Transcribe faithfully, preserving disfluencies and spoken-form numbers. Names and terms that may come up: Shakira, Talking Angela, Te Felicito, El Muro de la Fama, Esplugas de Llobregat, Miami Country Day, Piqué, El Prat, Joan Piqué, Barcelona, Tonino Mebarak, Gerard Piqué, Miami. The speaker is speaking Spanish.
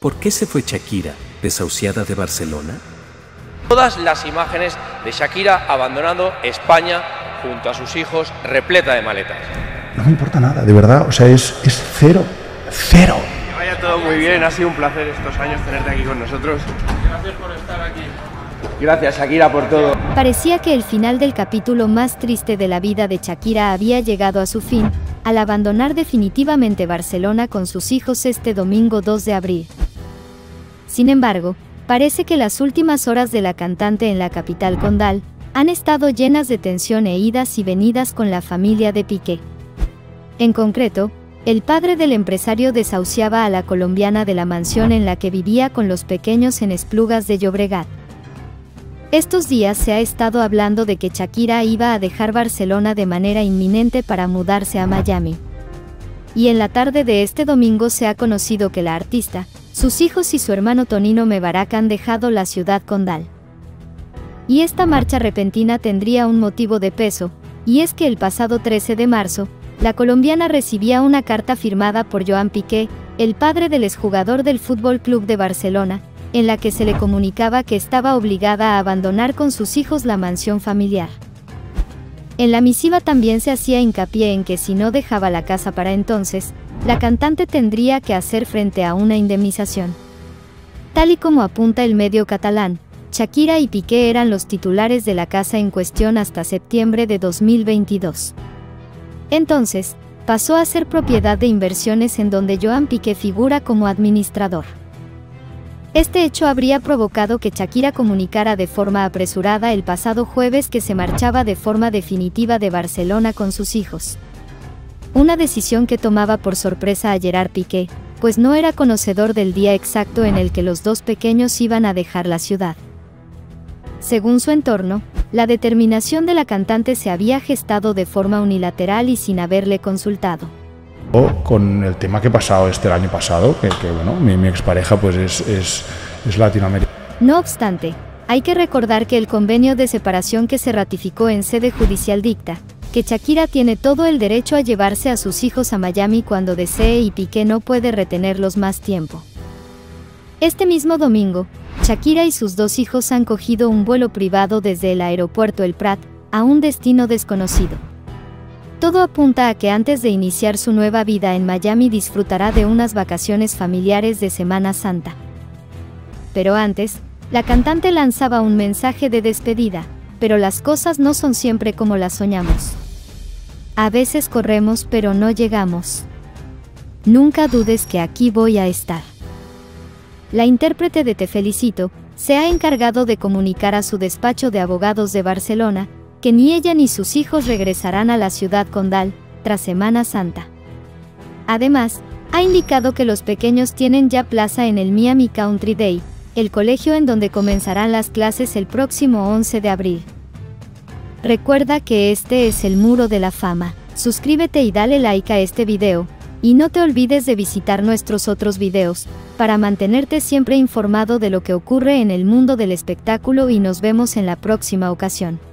¿Por qué se fue Shakira, desahuciada de Barcelona? Todas las imágenes de Shakira abandonando España junto a sus hijos, repleta de maletas. No me importa nada, de verdad, o sea, es, es cero, cero. Que vaya todo muy bien, ha sido un placer estos años tenerte aquí con nosotros. Gracias por estar aquí. Gracias, Shakira, por todo. Parecía que el final del capítulo más triste de la vida de Shakira había llegado a su fin, al abandonar definitivamente Barcelona con sus hijos este domingo dos de abril. Sin embargo, parece que las últimas horas de la cantante en la capital condal han estado llenas de tensión e idas y venidas con la familia de Piqué. En concreto, el padre del empresario desahuciaba a la colombiana de la mansión en la que vivía con los pequeños en Esplugas de Llobregat. Estos días se ha estado hablando de que Shakira iba a dejar Barcelona de manera inminente para mudarse a Miami. Y en la tarde de este domingo se ha conocido que la artista, sus hijos y su hermano Tonino Mebarak han dejado la ciudad condal. Y esta marcha repentina tendría un motivo de peso, y es que el pasado trece de marzo, la colombiana recibía una carta firmada por Joan Piqué, el padre del exjugador del Fútbol Club de Barcelona, en la que se le comunicaba que estaba obligada a abandonar con sus hijos la mansión familiar. En la misiva también se hacía hincapié en que si no dejaba la casa para entonces, la cantante tendría que hacer frente a una indemnización. Tal y como apunta el medio catalán, Shakira y Piqué eran los titulares de la casa en cuestión hasta septiembre de dos mil veintidós. Entonces, pasó a ser propiedad de inversiones en donde Joan Piqué figura como administrador. Este hecho habría provocado que Shakira comunicara de forma apresurada el pasado jueves que se marchaba de forma definitiva de Barcelona con sus hijos. Una decisión que tomaba por sorpresa a Gerard Piqué, pues no era conocedor del día exacto en el que los dos pequeños iban a dejar la ciudad. Según su entorno, la determinación de la cantante se había gestado de forma unilateral y sin haberle consultado. Con el tema que ha pasado este el año pasado, que, que bueno, mi, mi expareja pues es, es, es latinoamericana. No obstante, hay que recordar que el convenio de separación que se ratificó en sede judicial dicta que Shakira tiene todo el derecho a llevarse a sus hijos a Miami cuando desee y Piqué no puede retenerlos más tiempo. Este mismo domingo, Shakira y sus dos hijos han cogido un vuelo privado desde el aeropuerto El Prat, a un destino desconocido. Todo apunta a que antes de iniciar su nueva vida en Miami disfrutará de unas vacaciones familiares de Semana Santa. Pero antes, la cantante lanzaba un mensaje de despedida, pero las cosas no son siempre como las soñamos. A veces corremos pero no llegamos. Nunca dudes que aquí voy a estar. La intérprete de Te Felicito se ha encargado de comunicar a su despacho de abogados de Barcelona que ni ella ni sus hijos regresarán a la ciudad condal tras Semana Santa. Además, ha indicado que los pequeños tienen ya plaza en el Miami Country Day, el colegio en donde comenzarán las clases el próximo once de abril. Recuerda que este es el muro de la fama. Suscríbete y dale like a este video, y no te olvides de visitar nuestros otros videos, para mantenerte siempre informado de lo que ocurre en el mundo del espectáculo y nos vemos en la próxima ocasión.